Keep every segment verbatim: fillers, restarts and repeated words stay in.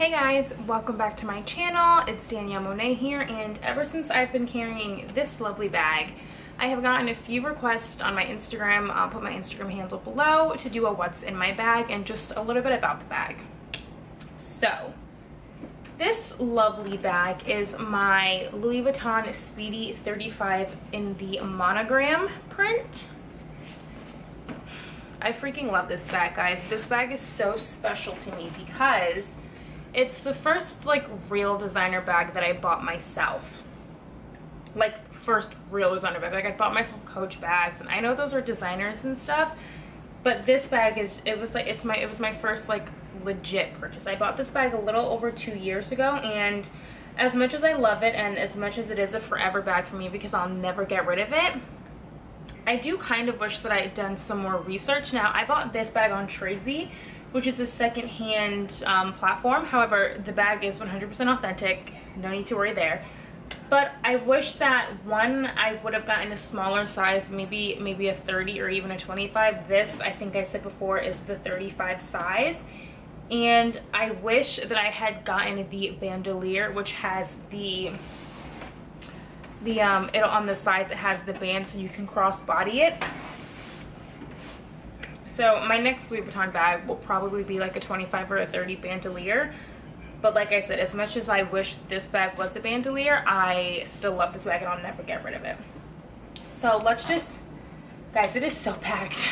Hey guys, welcome back to my channel. It's Danielle Moné here, and ever since I've been carrying this lovely bag, I have gotten a few requests on my Instagram. I'll put my Instagram handle below to do a what's in my bag and just a little bit about the bag. So, this lovely bag is my Louis Vuitton Speedy thirty-five in the monogram print. I freaking love this bag, guys. This bag is so special to me because it's the first like real designer bag that I bought myself. Like first real designer bag. Like I bought myself Coach bags, and I know those are designers and stuff, but this bag is it was like it's my it was my first like legit purchase. I bought this bag a little over two years ago, and as much as I love it and as much as it is a forever bag for me because I'll never get rid of it, I do kind of wish that I had done some more research. Now, I bought this bag on Tradesy, which is a secondhand um, platform. However, the bag is one hundred percent authentic. No need to worry there. But I wish that, one, I would have gotten a smaller size, maybe maybe a thirty or even a twenty-five. This, I think I said before, is the thirty-five size. And I wish that I had gotten the bandolier, which has the... The, um, it, on the sides it has the band so you can cross body it. So my next Louis Vuitton bag will probably be like a twenty-five or a thirty bandolier. But like I said, as much as I wish this bag was a bandolier, I still love this bag and I'll never get rid of it. So let's just, guys, it is so packed.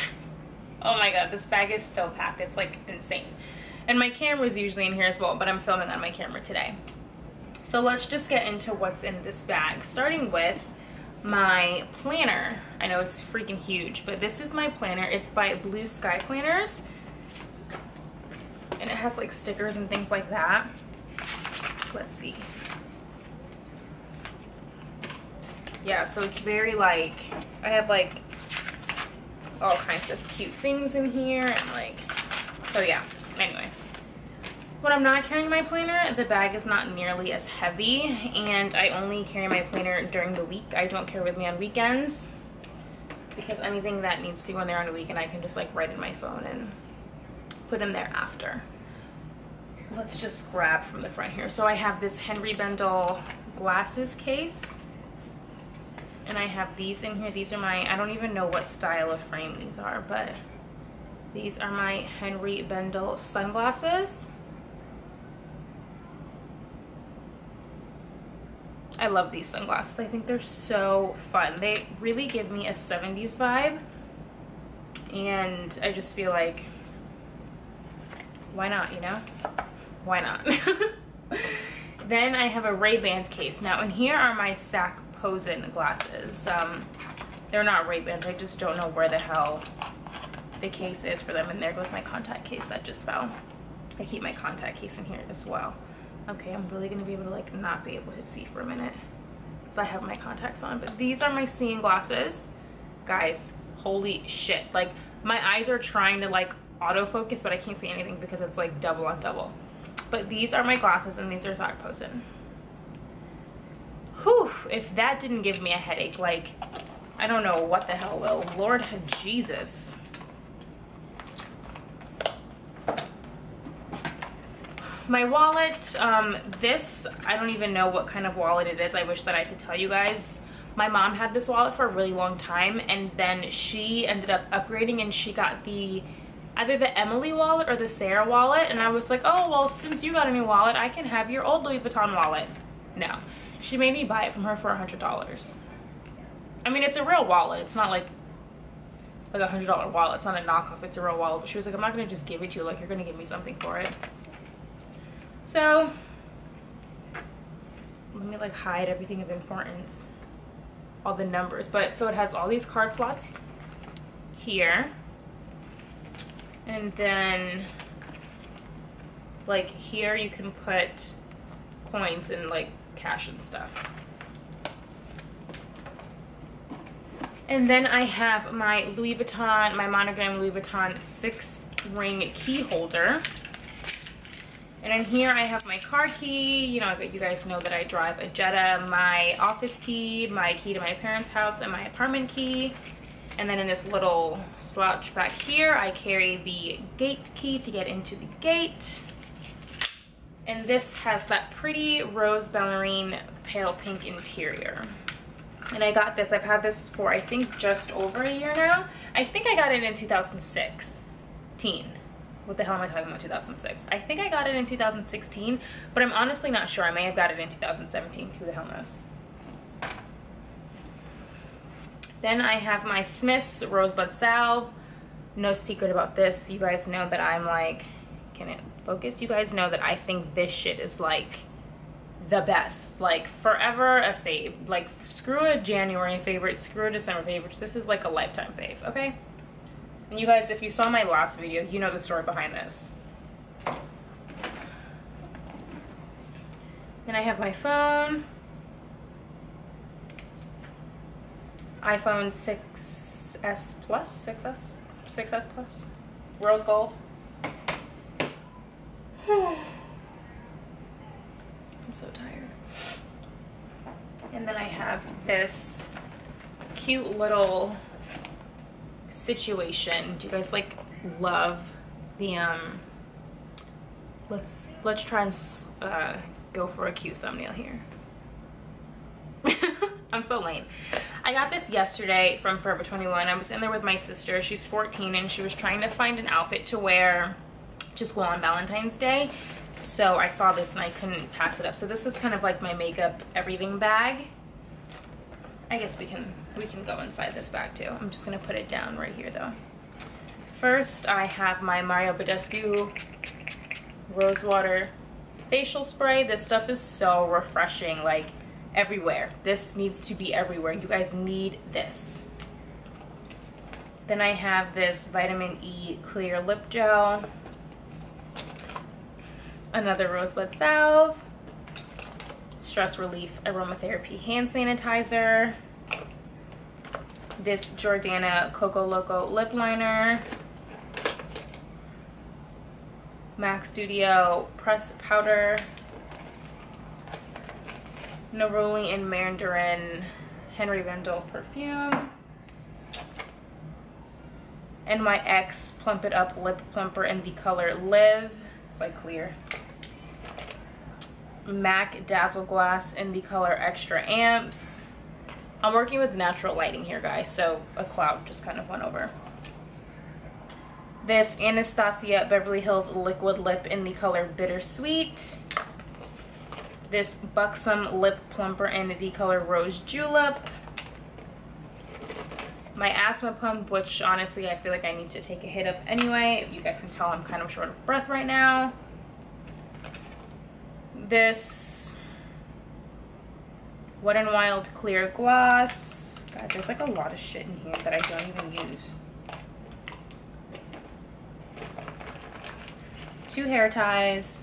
Oh my god, this bag is so packed. It's like insane. And my camera's usually in here as well, but I'm filming on my camera today. So let's just get into what's in this bag, starting with my planner. I know it's freaking huge, but this is my planner. It's by Blue Sky Planners, and it has like stickers and things like that. Let's see. Yeah, so it's very like, I have like all kinds of cute things in here, and like, so yeah, anyway. When I'm not carrying my planner, the bag is not nearly as heavy, and I only carry my planner during the week. I don't carry with me on weekends because anything that needs to go in there on a weekend, I can just like write in my phone and put in there after. Let's just grab from the front here. So I have this Henri Bendel glasses case, and I have these in here. These are my, I don't even know what style of frame these are, but these are my Henri Bendel sunglasses. I love these sunglasses. I think they're so fun. They really give me a seventies vibe, and I just feel like, why not, you know? Why not? Then I have a Ray-Bans case. Now, and here are my Zac Posen glasses. Um, they're not Ray-Bans. I just don't know where the hell the case is for them. And there goes my contact case that just fell. I keep my contact case in here as well. Okay, I'm really gonna be able to like not be able to see for a minute because I have my contacts on, but these are my seeing glasses. Guys, holy shit. Like my eyes are trying to like autofocus, but I can't see anything because it's like double on double. But these are my glasses, and these are Zac Posen. Whew, if that didn't give me a headache, like I don't know what the hell will. Lord Jesus. My wallet, um, this, I don't even know what kind of wallet it is. I wish that I could tell you guys. My mom had this wallet for a really long time, and then she ended up upgrading, and she got the, either the Emily wallet or the Sarah wallet, and I was like, oh, well, since you got a new wallet, I can have your old Louis Vuitton wallet. No. She made me buy it from her for one hundred dollars. I mean, it's a real wallet. It's not like, like a one hundred dollar wallet. It's not a knockoff. It's a real wallet. But she was like, I'm not going to just give it to you. Like, you're going to give me something for it. So, let me like hide everything of importance, all the numbers. But so it has all these card slots here, and then like here you can put coins and like cash and stuff. And then I have my Louis Vuitton, my monogram Louis Vuitton six ring key holder. And in here I have my car key. You know, you guys know that I drive a Jetta, my office key, my key to my parents' house, and my apartment key. And then in this little slouch back here, I carry the gate key to get into the gate. And this has that pretty rose ballerine pale pink interior. And I got this, I've had this for I think just over a year now. I think I got it in two thousand sixteen. What the hell am I talking about two thousand six? I think I got it in two thousand sixteen, but I'm honestly not sure. I may have got it in two thousand seventeen, who the hell knows. Then I have my Smith's Rosebud Salve. No secret about this. You guys know that I'm like, can it focus? You guys know that I think this shit is like the best, like forever a fave. Like screw a January favorite, screw a December favorite. This is like a lifetime fave, okay? And you guys, if you saw my last video, you know the story behind this. Then I have my phone, iPhone six S plus, six S, six S plus, rose gold. I'm so tired. And then I have this cute little situation. Do you guys like love the um let's let's try and uh go for a cute thumbnail here. I'm so lame. I got this yesterday from Forever twenty-one. I was in there with my sister. She's fourteen and she was trying to find an outfit to wear to school on Valentine's Day. So I saw this and I couldn't pass it up. So this is kind of like my makeup everything bag. I guess we can we can go inside this bag too. I'm just gonna put it down right here though. First, I have my Mario Badescu Rosewater Facial Spray. This stuff is so refreshing, like everywhere. This needs to be everywhere. You guys need this. Then I have this Vitamin E Clear Lip Gel. Another Rosebud Salve. Stress Relief Aromatherapy Hand Sanitizer. This Jordana Coco Loco Lip Liner. M A C Studio Press Powder. Neroli and Mandarin Henri Bendel Perfume. And my N Y X Plump It Up Lip Plumper in the color Live. It's like clear. M A C Dazzle Glass in the color Extra Amps. I'm working with natural lighting here, guys, so a cloud just kind of went over. This Anastasia Beverly Hills Liquid Lip in the color Bittersweet. This Buxom Lip Plumper in the color Rose Julep. My asthma pump, which honestly I feel like I need to take a hit of anyway. You guys can tell I'm kind of short of breath right now. This Wet n Wild Clear Gloss. God, there's like a lot of shit in here that I don't even use. Two hair ties.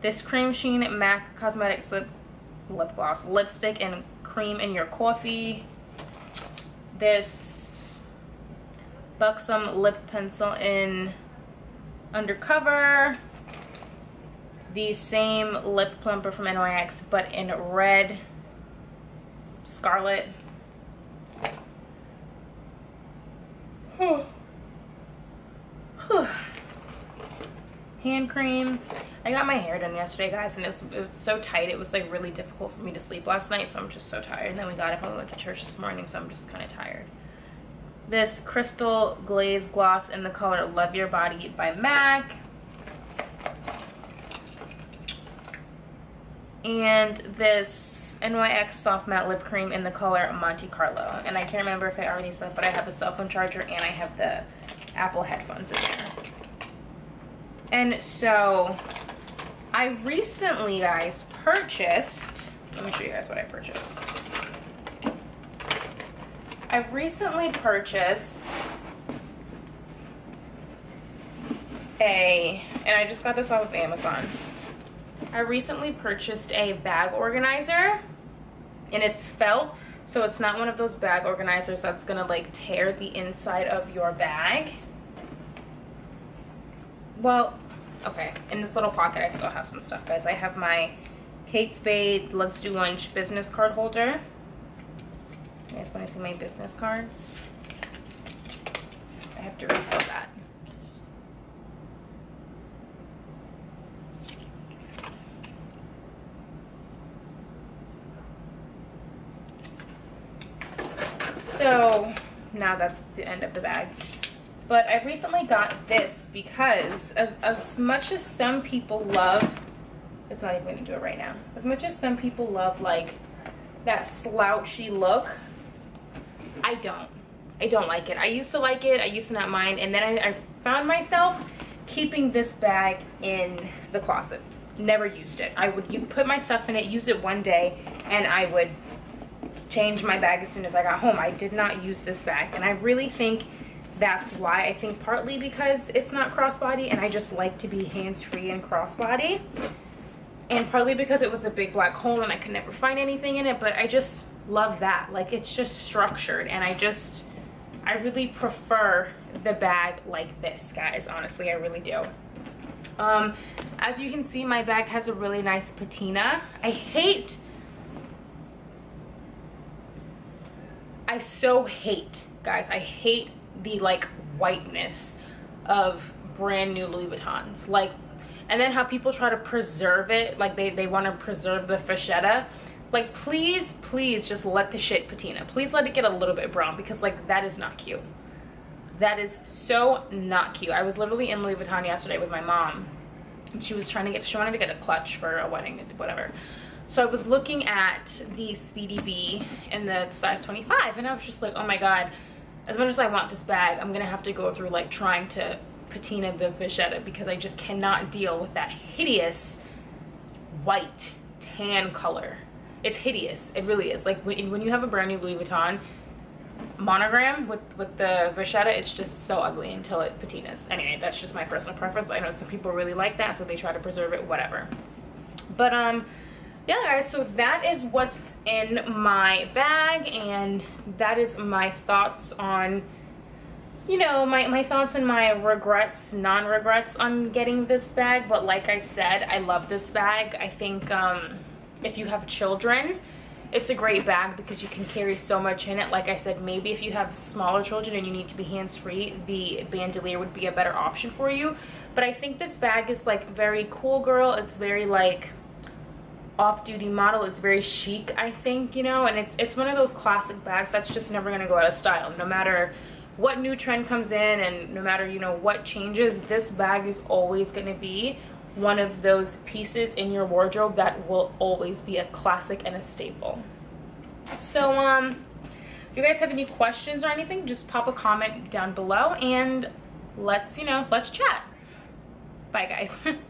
This Cream Sheen M A C Cosmetics Lip, Lip Gloss. Lipstick and Cream in Your Coffee. This Buxom Lip Pencil in Undercover. The same lip plumper from N Y X, but in red, scarlet. Whew. Whew. Hand cream. I got my hair done yesterday, guys, and it's, it's so tight. It was like really difficult for me to sleep last night, so I'm just so tired. And then we got up and we went to church this morning, so I'm just kind of tired. This Crystal Glaze Gloss in the color Love Your Body by M A C. And this N Y X Soft Matte Lip Cream in the color Monte Carlo. And I can't remember if I already said, but I have a cell phone charger and I have the Apple headphones in there. And so I recently, guys, purchased, let me show you guys what I purchased. I recently purchased a, and I just got this off of Amazon. I recently purchased a bag organizer and it's felt, so it's not one of those bag organizers that's gonna like tear the inside of your bag. Well, okay, in this little pocket I still have some stuff, guys. I have my Kate Spade Let's Do Lunch business card holder. You guys wanna see my business cards? I have to refill that. So now that's the end of the bag. But I recently got this because as, as much as some people love, it's not even going to do it right now. As much as some people love like that slouchy look, I don't. I don't like it. I used to like it. I used to not mind. And then I, I found myself keeping this bag in the closet. Never used it. I would you put my stuff in it, use it one day, and I would change my bag as soon as I got home. I did not use this bag. And I really think that's why. I think partly because it's not crossbody and I just like to be hands-free and crossbody. And partly because it was a big black hole and I could never find anything in it. But I just love that. Like, it's just structured, and I just... I really prefer the bag like this, guys. Honestly, I really do. Um, as you can see, my bag has a really nice patina. I hate... I so hate, guys. I hate the, like, whiteness of brand new Louis Vuittons. Like, and then how people try to preserve it. Like, they, they want to preserve the Vachetta. Like, please, please just let the shit patina. Please let it get a little bit brown, because, like, that is not cute. That is so not cute. I was literally in Louis Vuitton yesterday with my mom, and she was trying to get, she wanted to get a clutch for a wedding, whatever. So I was looking at the Speedy Bee in the size twenty-five, and I was just like, oh my God, as much as I want this bag, I'm gonna have to go through, like, trying to patina the Vachetta, because I just cannot deal with that hideous white tan color. It's hideous. It really is. Like, when, when you have a brand new Louis Vuitton monogram with, with the Vachetta, it's just so ugly until it patinas. Anyway, that's just my personal preference. I know some people really like that, so they try to preserve it, whatever. But, um, yeah, guys, so that is what's in my bag, and that is my thoughts on, you know, my, my thoughts and my regrets, non-regrets on getting this bag. But like I said, I love this bag. I think, um... if you have children, it's a great bag because you can carry so much in it. Like I said, maybe if you have smaller children and you need to be hands-free, the bandolier would be a better option for you. But I think this bag is, like, very cool girl. It's very, like, off-duty model. It's very chic, I think, you know, and it's it's one of those classic bags that's just never going to go out of style. No matter what new trend comes in and no matter, you know, what changes, this bag is always going to be one of those pieces in your wardrobe that will always be a classic and a staple. So um if you guys have any questions or anything, just pop a comment down below and let's you know let's chat. Bye, guys.